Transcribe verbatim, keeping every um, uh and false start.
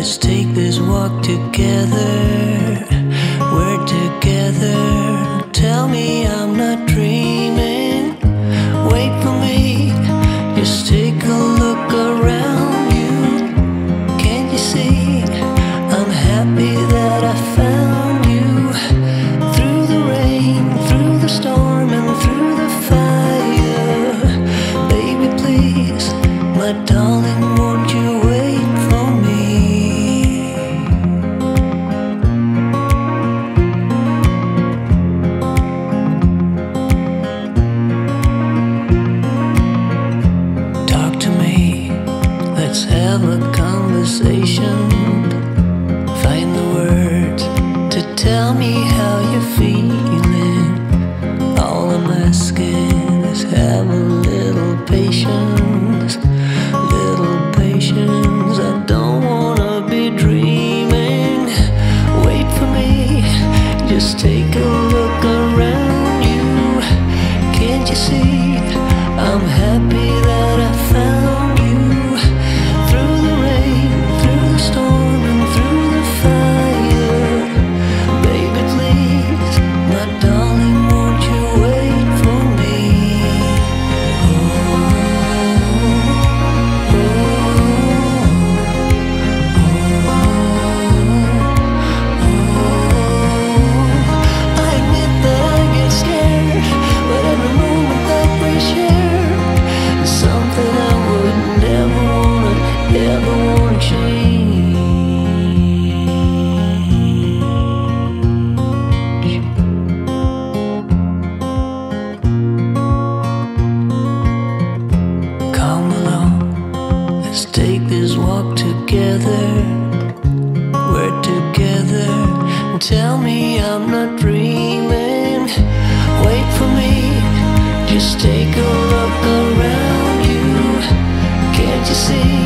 Let's take this walk together. We're together. Tell me I'm not dreaming. Wait for me. Just take a look around you. Can't you see? I'm happy that I found you. Through the rain, through the storm, and through the fire. Baby, please, my darling, won't you wait for me? Talk to me, let's have a conversation. Find the words to tell me how you're feeling. All I'm asking is have a little patience. I don't wanna be dreaming. Wait for me. Just take a look around you. Can't you see? I'm happy that I found you. Through the rain, through the storm, and through the fire. Baby, please, my darling, won't you wait for me? Oh, oh. Let's take this walk together. We're together. Tell me I'm not dreaming. Wait for me. Just take a look around you. Can't you see?